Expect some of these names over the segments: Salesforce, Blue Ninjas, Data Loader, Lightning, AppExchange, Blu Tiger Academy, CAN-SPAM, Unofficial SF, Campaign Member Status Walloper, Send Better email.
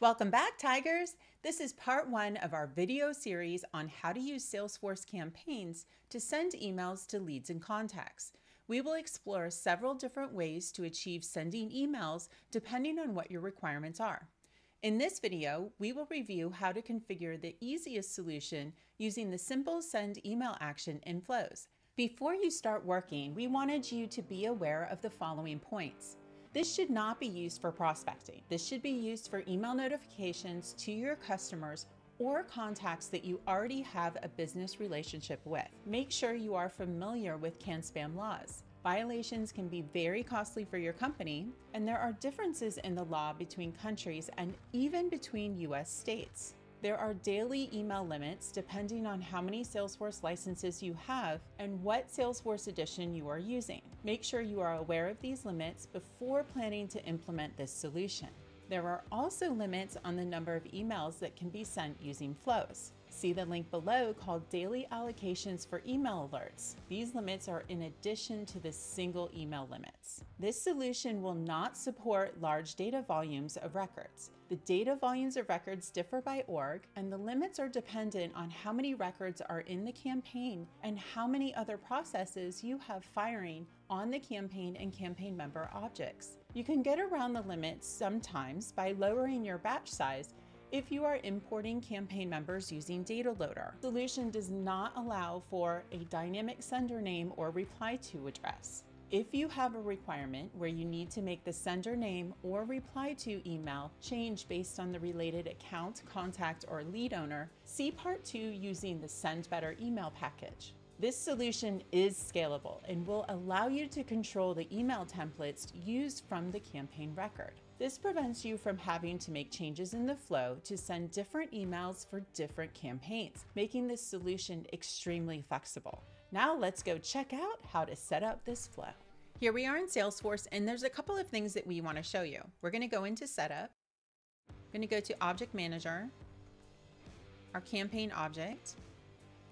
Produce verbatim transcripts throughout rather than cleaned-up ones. Welcome back, Tigers. This is part one of our video series on how to use Salesforce campaigns to send emails to leads and contacts. We will explore several different ways to achieve sending emails depending on what your requirements are. In this video, we will review how to configure the easiest solution using the simple send email action in Flows. Before you start working, we wanted you to be aware of the following points. This should not be used for prospecting. This should be used for email notifications to your customers or contacts that you already have a business relationship with. Make sure you are familiar with CAN-SPAM laws. Violations can be very costly for your company, and there are differences in the law between countries and even between U S states. There are daily email limits depending on how many Salesforce licenses you have and what Salesforce edition you are using. Make sure you are aware of these limits before planning to implement this solution. There are also limits on the number of emails that can be sent using Flows. See the link below called Daily Allocations for Email Alerts. These limits are in addition to the single email limits. This solution will not support large data volumes of records. The data volumes of records differ by org, and the limits are dependent on how many records are in the campaign and how many other processes you have firing on the campaign and campaign member objects. You can get around the limits sometimes by lowering your batch size if you are importing campaign members using Data Loader. The solution does not allow for a dynamic sender name or reply to address. If you have a requirement where you need to make the sender name or reply to email change based on the related account, contact, or lead owner, see part two using the Send Better email package. This solution is scalable and will allow you to control the email templates used from the campaign record. This prevents you from having to make changes in the flow to send different emails for different campaigns, making this solution extremely flexible. Now let's go check out how to set up this flow. Here we are in Salesforce, and there's a couple of things that we want to show you. We're going to go into Setup. We're going to go to Object Manager, our campaign object,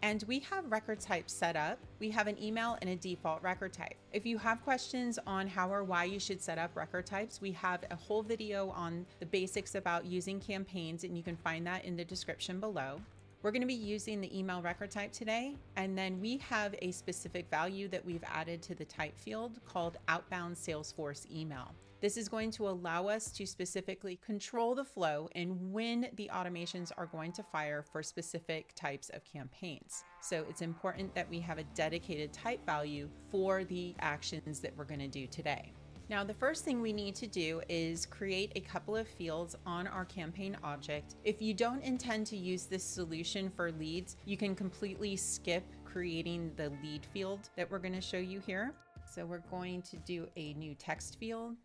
and we have record types set up. We have an email and a default record type. If you have questions on how or why you should set up record types, we have a whole video on the basics about using campaigns, and you can find that in the description below. We're going to be using the email record type today, and then we have a specific value that we've added to the type field called Outbound Salesforce Email. This is going to allow us to specifically control the flow and when the automations are going to fire for specific types of campaigns. So it's important that we have a dedicated type value for the actions that we're going to do today. Now, the first thing we need to do is create a couple of fields on our campaign object. If you don't intend to use this solution for leads, you can completely skip creating the lead field that we're going to show you here. So we're going to do a new text field.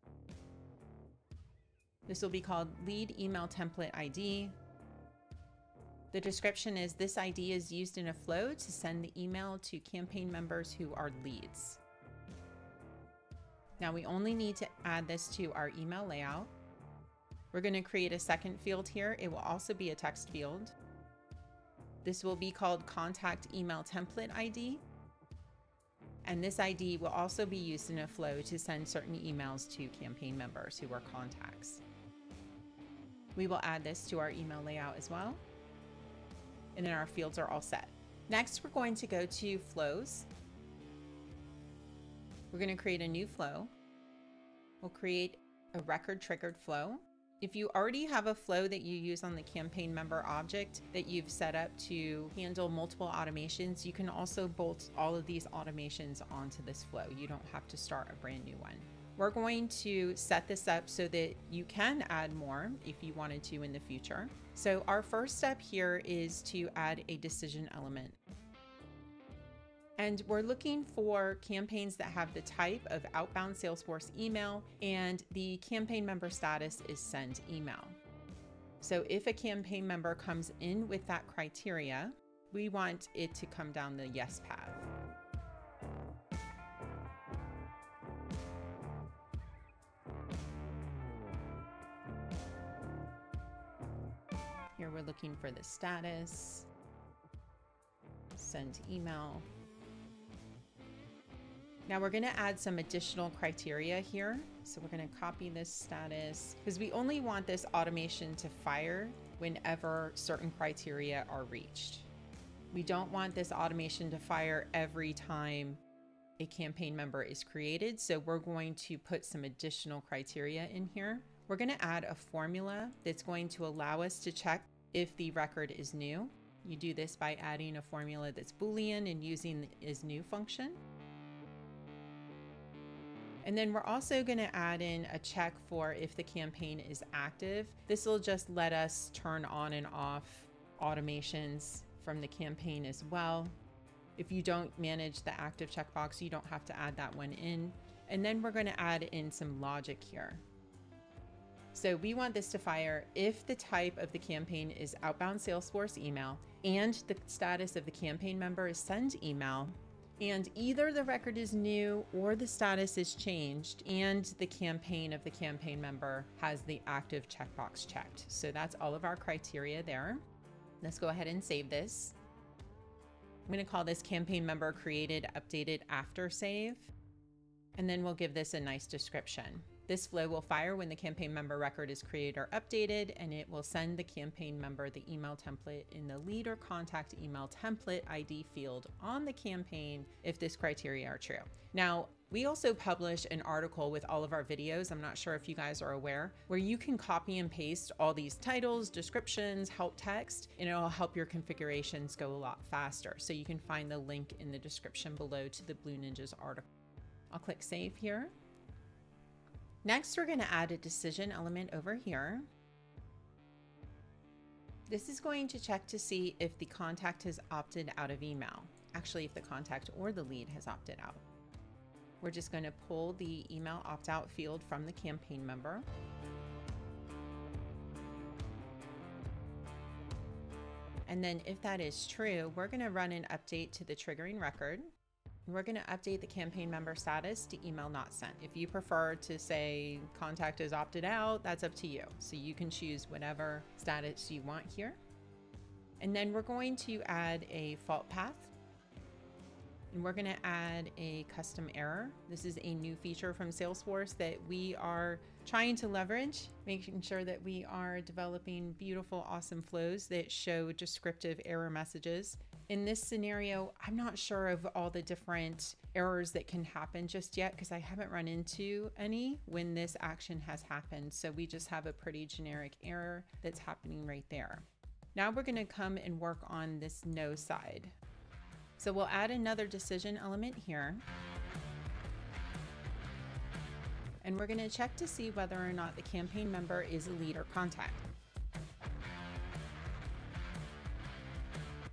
This will be called Lead Email Template I D. The description is, this I D is used in a flow to send the email to campaign members who are leads. Now we only need to add this to our email layout. We're going to create a second field here. It will also be a text field. This will be called Contact Email Template I D. And this I D will also be used in a flow to send certain emails to campaign members who are contacts. We will add this to our email layout as well. And then our fields are all set. Next, we're going to go to Flows. We're going to create a new flow. We'll create a record triggered flow. If you already have a flow that you use on the campaign member object that you've set up to handle multiple automations, you can also bolt all of these automations onto this flow. You don't have to start a brand new one. We're going to set this up so that you can add more if you wanted to in the future. So our first step here is to add a decision element. And we're looking for campaigns that have the type of Outbound Salesforce Email, and the campaign member status is Send Email. So if a campaign member comes in with that criteria, we want it to come down the yes path. Here we're looking for the status, Send Email. Now we're gonna add some additional criteria here. So we're gonna copy this status because we only want this automation to fire whenever certain criteria are reached. We don't want this automation to fire every time a campaign member is created. So we're going to put some additional criteria in here. We're gonna add a formula that's going to allow us to check if the record is new. You do this by adding a formula that's Boolean and using the is new function. And then we're also gonna add in a check for if the campaign is active. This will just let us turn on and off automations from the campaign as well. If you don't manage the active checkbox, you don't have to add that one in. And then we're gonna add in some logic here. So we want this to fire if the type of the campaign is outbound Salesforce email and the status of the campaign member is send email, and either the record is new or the status is changed and the campaign of the campaign member has the active checkbox checked. So that's all of our criteria there. Let's go ahead and save this. I'm gonna call this campaign member created, updated after save, and then we'll give this a nice description. This flow will fire when the campaign member record is created or updated, and it will send the campaign member the email template in the lead or contact email template I D field on the campaign if this criteria are true. Now, we also publish an article with all of our videos, I'm not sure if you guys are aware, where you can copy and paste all these titles, descriptions, help text, and it'll help your configurations go a lot faster. So you can find the link in the description below to the Blue Ninjas article. I'll click save here. Next, we're gonna add a decision element over here. This is going to check to see if the contact has opted out of email. Actually, if the contact or the lead has opted out. We're just going to pull the email opt-out field from the campaign member. And then if that is true, we're going to run an update to the triggering record. We're going to update the campaign member status to email not sent. If you prefer to say contact is opted out, that's up to you. So you can choose whatever status you want here. And then we're going to add a fault path. And we're gonna add a custom error. This is a new feature from Salesforce that we are trying to leverage, making sure that we are developing beautiful, awesome flows that show descriptive error messages. In this scenario, I'm not sure of all the different errors that can happen just yet because I haven't run into any when this action has happened. So we just have a pretty generic error that's happening right there. Now we're gonna come and work on this no side. So we'll add another decision element here. And we're gonna check to see whether or not the campaign member is a lead or contact.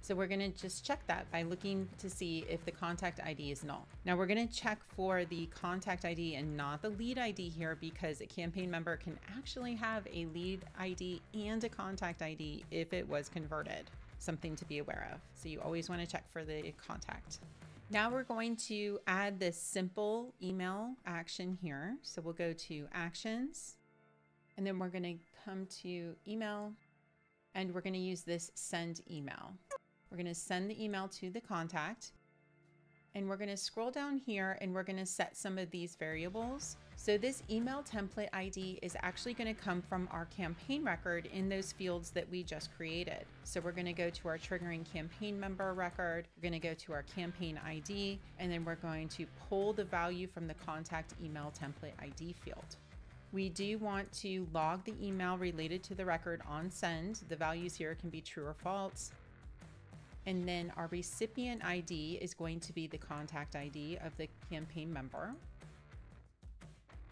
So we're gonna just check that by looking to see if the contact I D is null. Now we're gonna check for the contact I D and not the lead I D here because a campaign member can actually have a lead I D and a contact I D if it was converted. Something to be aware of. So you always want to check for the contact. Now we're going to add this simple email action here. So we'll go to actions, and then we're going to come to email, and we're going to use this send email. We're going to send the email to the contact, and we're going to scroll down here and we're going to set some of these variables. So this email template I D is actually going to come from our campaign record in those fields that we just created. So we're going to go to our triggering campaign member record. We're going to go to our campaign I D, and then we're going to pull the value from the contact email template I D field. We do want to log the email related to the record on send. The values here can be true or false. And then our recipient I D is going to be the contact I D of the campaign member.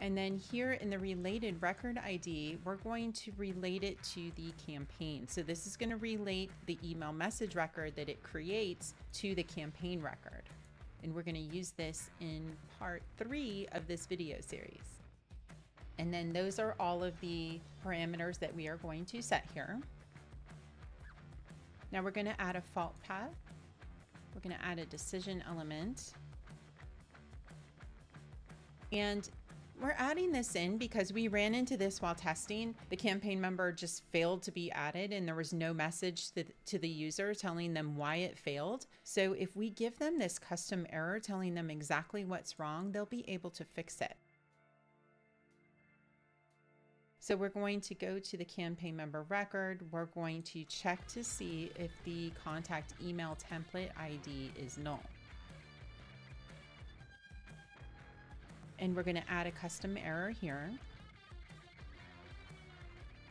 And then here in the related record I D, we're going to relate it to the campaign. So this is going to relate the email message record that it creates to the campaign record. And we're going to use this in part three of this video series. And then those are all of the parameters that we are going to set here. Now we're going to add a fault path. We're going to add a decision element. And We're adding this in because we ran into this while testing. The campaign member just failed to be added and there was no message to, to the user telling them why it failed. So if we give them this custom error telling them exactly what's wrong, they'll be able to fix it. So we're going to go to the campaign member record. We're going to check to see if the contact email template I D is null. And we're going to add a custom error here.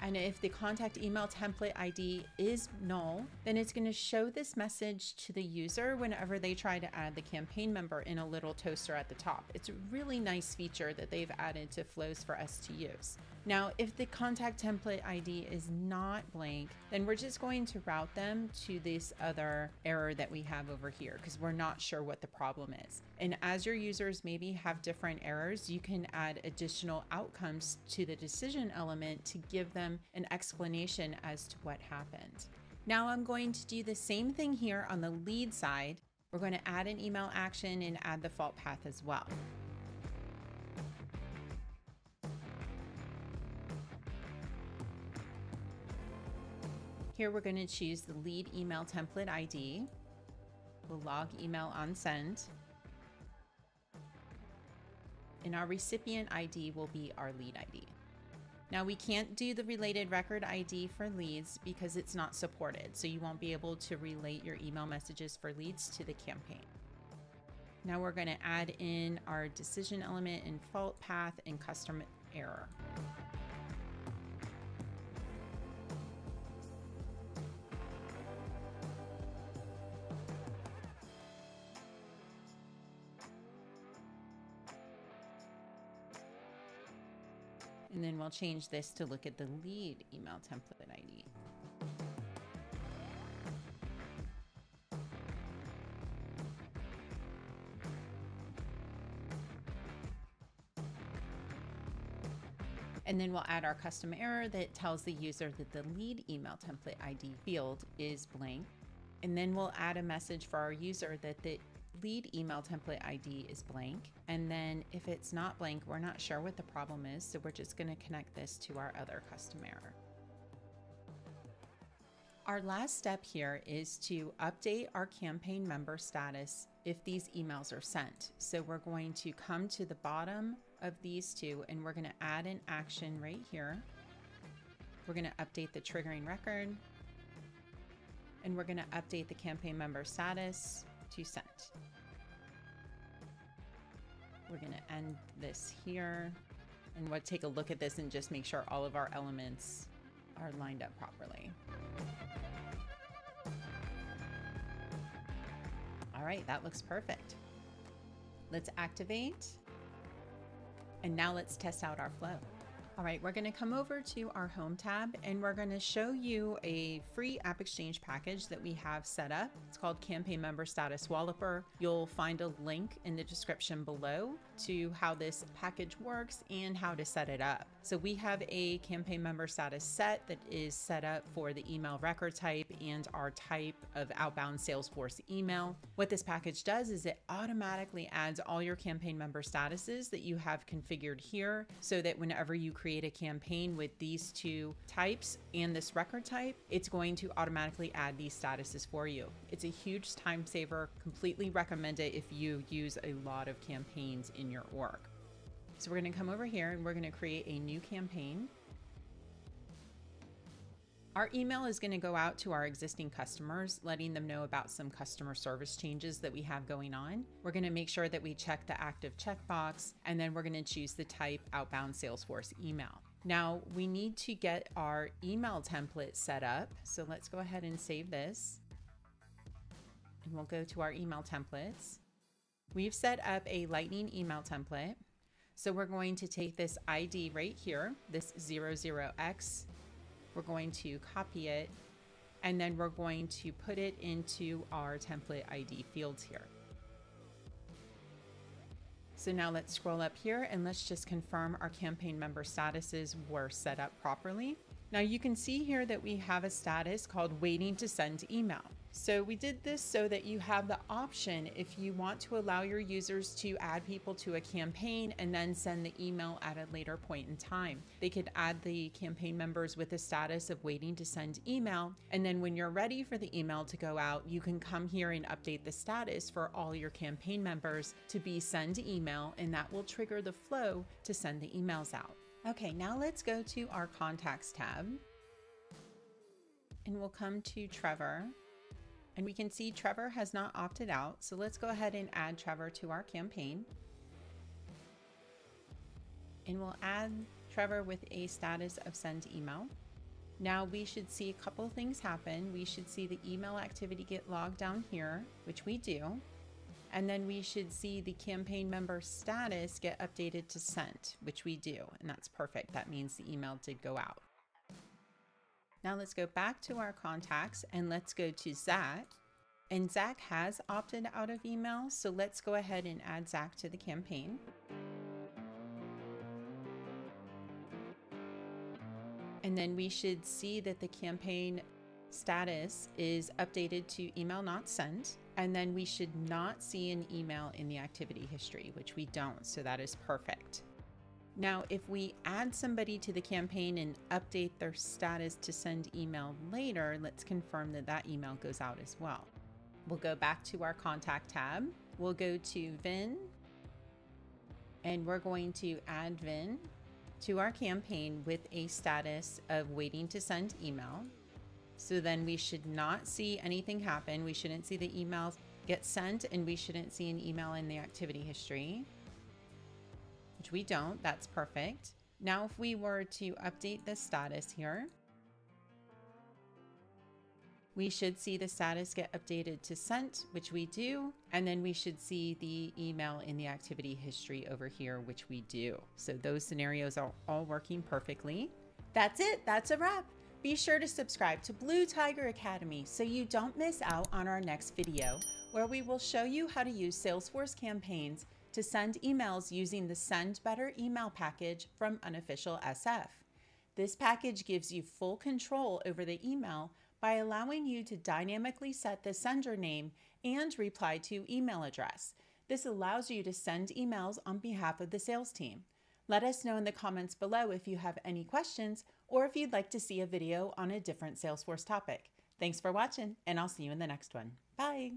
And if the contact email template I D is null, then it's going to show this message to the user whenever they try to add the campaign member in a little toaster at the top. It's a really nice feature that they've added to flows for us to use. Now, if the contact template I D is not blank, then we're just going to route them to this other error that we have over here because we're not sure what the problem is. And as your users maybe have different errors, you can add additional outcomes to the decision element to give them an explanation as to what happened. Now I'm going to do the same thing here on the lead side. We're going to add an email action and add the fault path as well. Here we're going to choose the lead email template I D. We'll log email on send. And our recipient I D will be our lead I D. Now we can't do the related record I D for leads because it's not supported, so you won't be able to relate your email messages for leads to the campaign. Now we're going to add in our decision element and fault path and custom error. And then we'll change this to look at the lead email template I D. And then we'll add our custom error that tells the user that the lead email template I D field is blank. And then we'll add a message for our user that the lead email template I D is blank. And then if it's not blank, we're not sure what the problem is, so we're just going to connect this to our other custom error. Our last step here is to update our campaign member status if these emails are sent. So we're going to come to the bottom of these two and we're going to add an action right here. We're going to update the triggering record and we're going to update the campaign member status to sent. We're going to end this here and we'll take a look at this and just make sure all of our elements are lined up properly. All right, that looks perfect. Let's activate. And now let's test out our flow. All right, we're gonna come over to our Home tab and we're gonna show you a free AppExchange package that we have set up. It's called Campaign Member Status Walloper. You'll find a link in the description below to how this package works and how to set it up. So we have a Campaign Member Status set that is set up for the email record type and our type of outbound Salesforce email. What this package does is it automatically adds all your campaign member statuses that you have configured here so that whenever you create create a campaign with these two types and this record type, it's going to automatically add these statuses for you. It's a huge time saver, completely recommend it if you use a lot of campaigns in your org. So we're gonna come over here and we're gonna create a new campaign. Our email is going to go out to our existing customers, letting them know about some customer service changes that we have going on. We're going to make sure that we check the active checkbox, and then we're going to choose the type outbound Salesforce email. Now we need to get our email template set up. So let's go ahead and save this and we'll go to our email templates. We've set up a Lightning email template. So we're going to take this I D right here, this zero zero X. We're going to copy it and then we're going to put it into our template I D fields here. So now let's scroll up here and let's just confirm our campaign member statuses were set up properly. Now you can see here that we have a status called waiting to send email. So we did this so that you have the option if you want to allow your users to add people to a campaign and then send the email at a later point in time. They could add the campaign members with the status of waiting to send email, and then when you're ready for the email to go out, you can come here and update the status for all your campaign members to be send email, and that will trigger the flow to send the emails out. Okay, now let's go to our contacts tab and we'll come to Trevor, and we can see Trevor has not opted out. So let's go ahead and add Trevor to our campaign, and we'll add Trevor with a status of send email. Now we should see a couple things happen. We should see the email activity get logged down here, which we do. And then we should see the campaign member status get updated to sent, which we do, and that's perfect. That means the email did go out. Now let's go back to our contacts and let's go to Zach. And Zach has opted out of email, so let's go ahead and add Zach to the campaign. And then we should see that the campaign status is updated to email not sent, and then we should not see an email in the activity history, which we don't, so that is perfect. Now, if we add somebody to the campaign and update their status to send email later, let's confirm that that email goes out as well. We'll go back to our contact tab. We'll go to Vin, and we're going to add Vin to our campaign with a status of waiting to send email. So then we should not see anything happen. We shouldn't see the emails get sent, and we shouldn't see an email in the activity history, which we don't, that's perfect. Now, if we were to update the status here, we should see the status get updated to sent, which we do. And then we should see the email in the activity history over here, which we do. So those scenarios are all working perfectly. That's it, that's a wrap. Be sure to subscribe to Blue Tiger Academy so you don't miss out on our next video, where we will show you how to use Salesforce campaigns to send emails using the Send Better email package from Unofficial S F. This package gives you full control over the email by allowing you to dynamically set the sender name and reply to email address. This allows you to send emails on behalf of the sales team. Let us know in the comments below if you have any questions or if you'd like to see a video on a different Salesforce topic. Thanks for watching, and I'll see you in the next one. Bye.